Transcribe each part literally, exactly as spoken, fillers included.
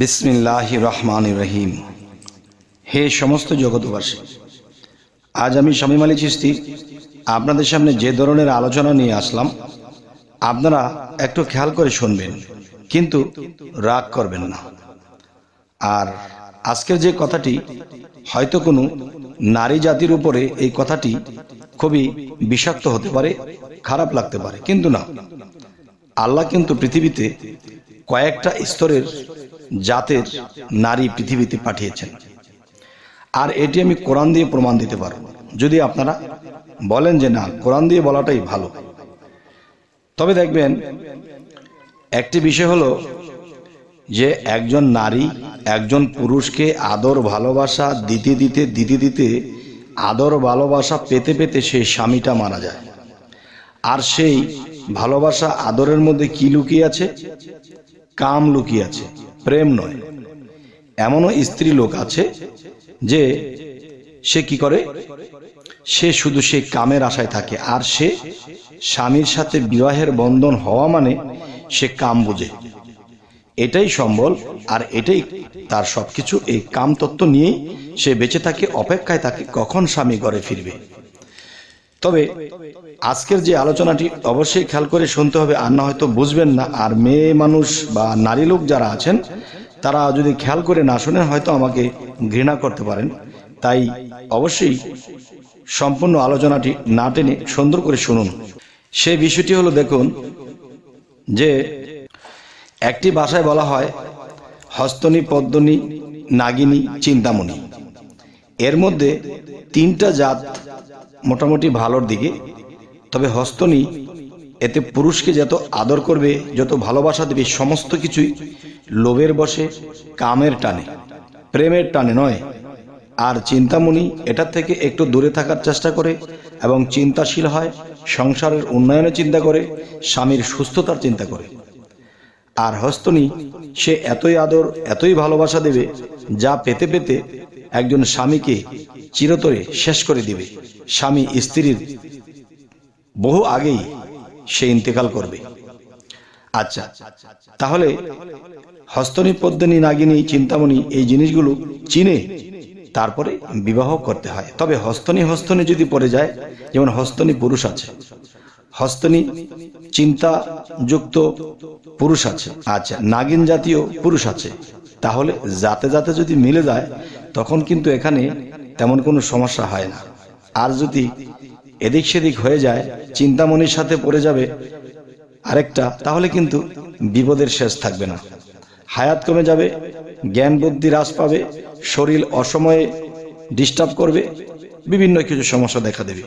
বিসমিল্লাহির রহমানির রহিম। হে সমস্ত জগৎবাসী, আজ আমি শামীম আলী চিশতি আপনাদের সামনে যে ধরনের আলোচনা নিয়ে আসলাম আপনারা একটু খেয়াল করে শুনবেন, কিন্তু রাগ করবেন না। আর আজকের যে কথাটি হয়তো কোনো নারী জাতির উপরে, এই কথাটি খুবই বিষাক্ত হতে পারে, খারাপ লাগতে পারে, কিন্তু না, আল্লাহ কিন্তু পৃথিবীতে কয়েকটা স্তরের জাতের নারী পৃথিবীতে পাঠিয়েছেন। আর এটি আমি কোরআন দিয়ে প্রমাণ দিতে পারব, যদি আপনারা বলেন যে না কোরআন দিয়ে বলাটাই ভালো। তবে দেখবেন একটি বিষয় হলো যে একজন নারী একজন পুরুষকে আদর ভালোবাসা দিতে দিতে দিতে দিতে আদর ভালোবাসা পেতে পেতে সেই স্বামীটা মারা যায়। আর সেই ভালোবাসা আদরের মধ্যে কি লুকিয়ে আছে? কাম লুকিয়ে আছে, প্রেম নয়। এমনও স্ত্রী লোক আছে যে সে কি করে, সে শুধু সেই কামের আশায় থাকে। আর সে স্বামীর সাথে বিবাহের বন্ধন হওয়া মানে সে কাম বোঝে, এটাই সম্বল আর এটাই তার সবকিছু। এই কাম তত্ত্ব নিয়েই সে বেঁচে থাকে, অপেক্ষায় থাকে কখন স্বামী ঘরে ফিরবে। তবে আজকের যে আলোচনাটি অবশ্যই খেয়াল করে শুনতে হবে, আর না হয়তো বুঝবেন না। আর মেয়ে মানুষ বা নারী লোক যারা আছেন তারা যদি খেয়াল করে না শোনেন হয়তো আমাকে ঘৃণা করতে পারেন। তাই অবশ্যই সম্পূর্ণ আলোচনাটি না টেনে সুন্দর করে শুনুন। সে বিষয়টি হলো, দেখুন যে একটি ভাষায় বলা হয় হস্তনী, পদ্মনী, নাগিনী, চিন্তামণি। এর মধ্যে তিনটা জাত মোটামুটি ভালোর দিকে। তবে হস্তনী, এতে পুরুষকে যত আদর করবে, যত ভালোবাসা দেবে, সমস্ত কিছুই লোভের বসে, কামের টানে, প্রেমের টানে নয়। আর চিন্তামণি এটা থেকে একটু দূরে থাকার চেষ্টা করে এবং চিন্তাশীল হয়, সংসারের উন্নয়নের চিন্তা করে, স্বামীর সুস্থতার চিন্তা করে। আর হস্তনী, সে এতই আদর এতই ভালোবাসা দেবে যা পেতে পেতে একজন স্বামীকে চিরতরে শেষ করে দিবে। স্বামী স্ত্রীর বহু আগেই সে ইন্তেকাল করবে। আচ্ছা, তাহলে হস্তনী, পদ্মিনী, নাগিনী, চিন্তামণি এই জিনিসগুলো চিনে তারপরে বিবাহ করতে হয়। তবে হস্তনী হস্তনী যদি পড়ে যায়, যেমন হস্তনী পুরুষ আছে, হস্তনী চিন্তাযুক্ত পুরুষ আছে, আচ্ছা নাগিন জাতীয় পুরুষ আছে, তাহলে যাতে যাতে যদি মিলে যায় তখন কিন্তু এখানে তেমন কোনো সমস্যা হয় না। আর যদি এদিক সেদিক হয়ে যায়, চিন্তামণির সাথে পড়ে যাবে আরেকটা, তাহলে কিন্তু বিপদের শেষ থাকবে না। হায়াত কমে যাবে, জ্ঞান বুদ্ধি হ্রাস পাবে, শরীর অসময়ে ডিস্টার্ব করবে, বিভিন্ন কিছু সমস্যা দেখা দেবে।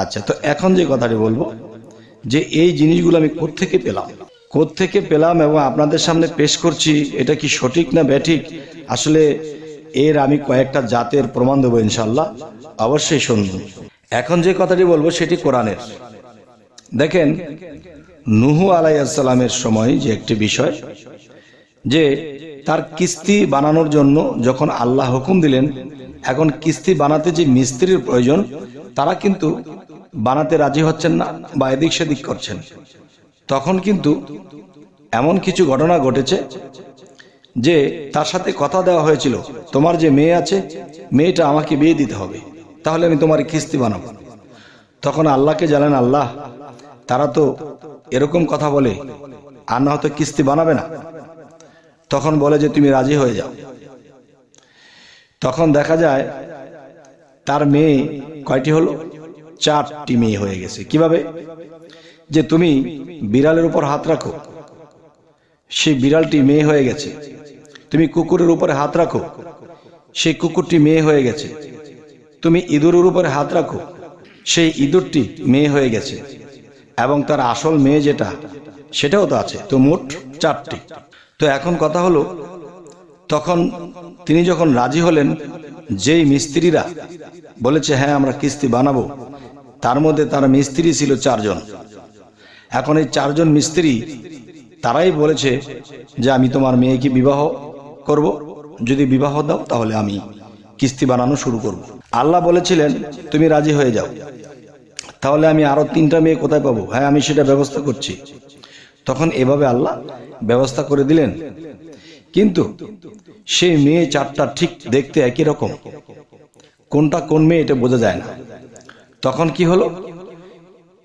আচ্ছা, তো এখন যে কথাটি বলবো যে এই জিনিসগুলো আমি কোত্থেকে পেলাম, কোত্থেকে পেলাম এবং আপনাদের সামনে পেশ করছি, এটা কি সঠিক না ব্যাঠিক, আসলে এর আমি কয়েকটা জাতের প্রমাণ দেবো ইনশাল্লাহ, অবশ্যই শুনুন। এখন যে কথাটি বলবো সেটি কোরআনের। দেখেন নূহ আলাইহিস সালামের সময় যে একটি বিষয়, যে তার কিস্তি বানানোর জন্য যখন আল্লাহ হুকুম দিলেন, এখন কিস্তি বানাতে যে মিস্ত্রির প্রয়োজন তারা কিন্তু বানাতে রাজি হচ্ছেন না বা এদিক সেদিক করছেন। তখন কিন্তু এমন কিছু ঘটনা ঘটেছে যে তার সাথে কথা দেওয়া হয়েছিল, তোমার যে মেয়ে আছে মেয়েটা আমাকে বিয়ে দিতে হবে, তাহলে আমি তোমার কিস্তি বানাবো। তখন আল্লাহকে জানেন, আল্লাহ তারা তো এরকম কথা বলে আর না হয়তো কিস্তি বানাবে না, তখন বলে যে তুমি রাজি হয়ে যাও। তখন দেখা যায় তার মেয়ে কয়টি হলো, চারটি মেয়ে হয়ে গেছে। কিভাবে যে তুমি বিড়ালের উপর হাত রাখো, সেই বিড়ালটি মেয়ে হয়ে গেছে। তুমি কুকুরের উপরে হাত রাখো, সেই কুকুরটি মেয়ে হয়ে গেছে। তুমি ইঁদুরের উপরে হাত রাখো, সেই ইঁদুরটি মেয়ে হয়ে গেছে। এবং তার আসল মেয়ে যেটা সেটাও তো আছে। তো মোট চারটি। তো এখন কথা হলো, তখন তিনি যখন রাজি হলেন, যেই মিস্ত্রিরা বলেছে হ্যাঁ আমরা কিস্তি বানাবো, তার মধ্যে তার মিস্ত্রি ছিল চারজন। এখন এই চারজন মিস্ত্রি তারাই বলেছে যে আমি তোমার মেয়েকে বিবাহ করব, যদি বিবাহ দাও তাহলে আমি কিস্তি বানানো শুরু করব। আল্লাহ বলেছিলেন তুমি রাজি হয়ে যাও, তাহলে আমি আরো তিনটা মেয়ে কোথায় পাবো, হ্যাঁ আমি সেটা ব্যবস্থা করছি। তখন এভাবে আল্লাহ ব্যবস্থা করে দিলেন। কিন্তু সে মেয়ে চারটা ঠিক দেখতে একই রকম, কোনটা কোন মেয়ে এটা বোঝা যায় না। তখন কি হলো,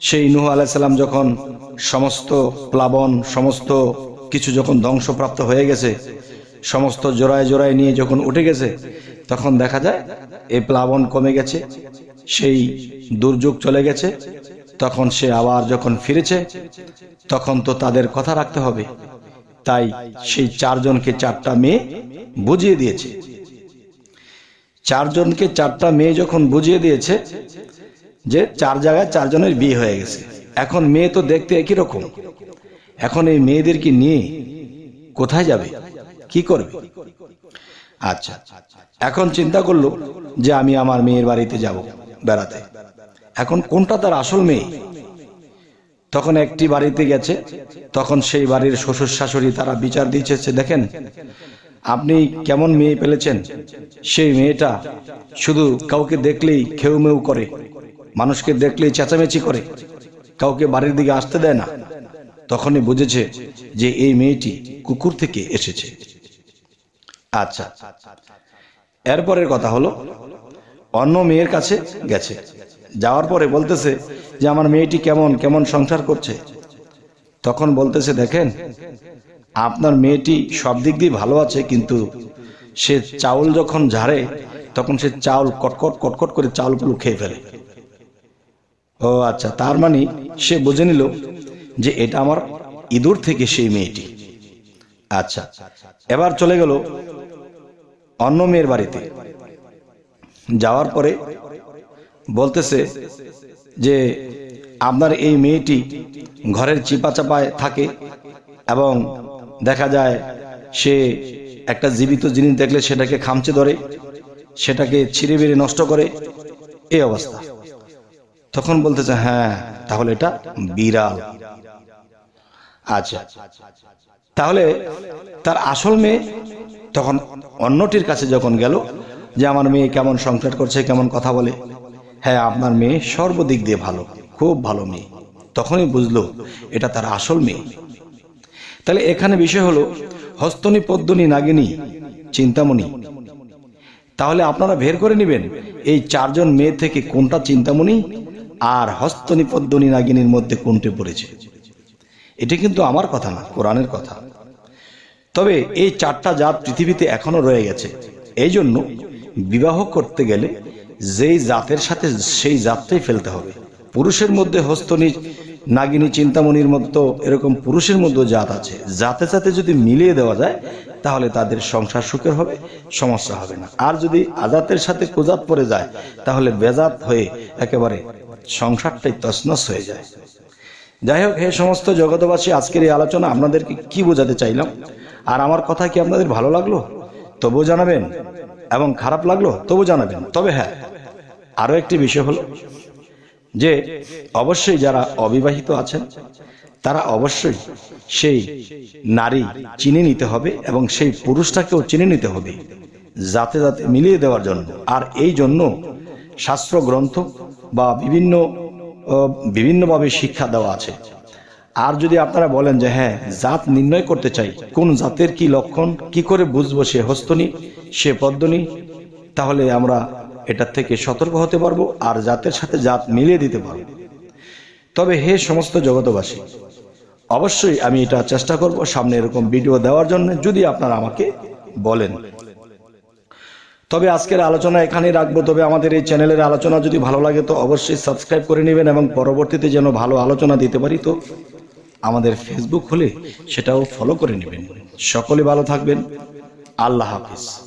সেই নূহ আলাইহিস সালাম যখন সমস্ত প্লাবন সমস্ত কিছু যখন ধ্বংসপ্রাপ্ত হয়ে গেছে, সমস্ত জোড়ায় জোড়ায় নিয়ে যখন উঠে গেছে, তখন দেখা যায় এই প্লাবন কমে গেছে, সেই দুর্যোগ চলে গেছে। তখন সে আবার যখন ফিরেছে তখন তো তাদের কথা রাখতে হবে, তাই সেই চারজনকে চারটা মেয়ে বুঝিয়ে দিয়েছে। চারজনকে চারটা মেয়ে যখন বুঝিয়ে দিয়েছে যে চার জায়গায় চারজনের বিয়ে হয়ে গেছে, এখন মেয়ে তো দেখতে একই রকম, এখন এই মেয়েদেরকে নিয়ে কোথায় যাবে, কি করবে? আচ্ছা, এখন চিন্তা করলো যে আমি আমার মেয়ের বাড়িতে যাব বেড়াতে, এখন কোনটা তার আসল মেয়ে? তখন একটি বাড়িতে গেছে, তখন সেই বাড়ির শ্বশুর শাশুড়ি তারা বিচার দিয়েছে, দেখেন আপনি কেমন মেয়ে পেলেছেন, সেই মেয়েটা শুধু কাউকে দেখলেই খেউ মেউ করে, মানুষকে দেখলেই চেঁচামেচি করে, কাউকে বাড়ির দিকে আসতে দেয় না। তখনই বুঝেছে যে এই মেয়েটি কুকুর থেকে এসেছে। আচ্ছা, এরপরের কথা হলো অন্য মেয়ের কাছে গেছে, যাওয়ার পরে বলতেছে যে আমার মেয়েটি কেমন কেমন সংসার করছে। তখন বলতেছে দেখেন আপনার মেয়েটি সব দিক দিয়ে ভালো আছে, কিন্তু সে চাউল যখন ঝাড়ে তখন সে চাউল কটকট কটকট করে চাউলগুলো খেয়ে ফেলে। ও আচ্ছা, তার মানে সে বুঝে নিল যে এটা আমার ইঁদুর থেকে সেই মেয়েটি। আচ্ছা, এবার চলে গেল অন্য মেয়ের বাড়িতে, যাওয়ার পরে বলতেছে যে আপনার এই মেয়েটি ঘরের চিপা চাপায় থাকে এবং দেখা যায় সে একটা জীবিত জিনিস দেখলে সেটাকে খামচে ধরে, সেটাকে ছিঁড়ে বেড়ে নষ্ট করে, এই অবস্থা। তখন বলতেছে হ্যাঁ, তাহলে এটা বিড়াল। আচ্ছা, তাহলে তার আসল মেয়ে তখন অন্যটির কাছে যখন গেল যে আমার মেয়ে কেমন সংসার করছে, কেমন কথা বলে, হ্যাঁ আপনার মেয়ে সর্বদিক দিয়ে ভালো, খুব ভালো মেয়ে। তখনই বুঝলো এটা তার আসল মেয়ে। তাহলে এখানে বিষয় হলো হস্তনি পদ্মনি নাগিনী চিন্তামণি। তাহলে আপনারা বের করে নেবেন এই চারজন মেয়ে থেকে কোনটা চিন্তামণি আর হস্তনি পদ্মনি নাগিনীর মধ্যে কোনটি পড়েছে। এটা কিন্তু আমার কথা না, কোরআনের কথা। তবে এই চারটা জাত পৃথিবীতে এখনো রয়ে গেছে, এই জন্য বিবাহ করতে গেলে যেই জাতের সাথে সেই জাতটাই ফেলতে হবে। পুরুষের মধ্যে হস্তনি নাগিনী চিন্তামণির মতো এরকম পুরুষের মধ্যে জাত আছে, জাতে সাথে যদি মিলিয়ে দেওয়া যায় তাহলে তাদের সংসার সুখের হবে, সমস্যা হবে না। আর যদি আজাতের সাথে কুজাত পড়ে যায় তাহলে বেজাত হয়ে একেবারে সংসারটাই তছনছ হয়ে যায়। যাই হোক, হে সমস্ত জগতবাসী, আজকের এই আলোচনা আপনাদেরকে কি বোঝাতে চাইলাম, আর আমার কথা কি আপনাদের ভালো লাগলো তবু জানাবেন এবং খারাপ লাগলো তবু জানাবেন। তবে হ্যাঁ, আরো একটি বিষয় হলো যে অবশ্যই যারা অবিবাহিত আছেন তারা অবশ্যই সেই নারী চিনে নিতে হবে এবং সেই পুরুষটাকেও চিনে নিতে হবে যাতে যাতে মিলিয়ে দেওয়ার জন্য। আর এই জন্য শাস্ত্র গ্রন্থ বা বিভিন্ন বিভিন্নভাবে শিক্ষা দেওয়া আছে। আর যদি আপনারা বলেন যে হ্যাঁ জাত নির্ণয় করতে চাই, কোন জাতের কি লক্ষণ, কি করে বুঝবো সে হস্তনি সে পদ্মনি, তাহলে আমরা এটার থেকে সতর্ক হতে পারবো আর জাতের সাথে জাত মিলিয়ে দিতে পারবো। তবে হে সমস্ত জগতবাসী, অবশ্যই আমি এটা চেষ্টা করব সামনে এরকম ভিডিও দেওয়ার জন্য, যদি আপনারা আমাকে বলেন। তবে আজকের আলোচনা এখানেই রাখবো। তবে আমাদের এই চ্যানেলের আলোচনা যদি ভালো লাগে তো অবশ্যই সাবস্ক্রাইব করে নেবেন এবং পরবর্তীতে যেন ভালো আলোচনা দিতে পারি তো আমাদের ফেসবুক খুলে সেটাও ফলো করে নেবেন। সকলে ভালো থাকবেন, আল্লাহ হাফিজ।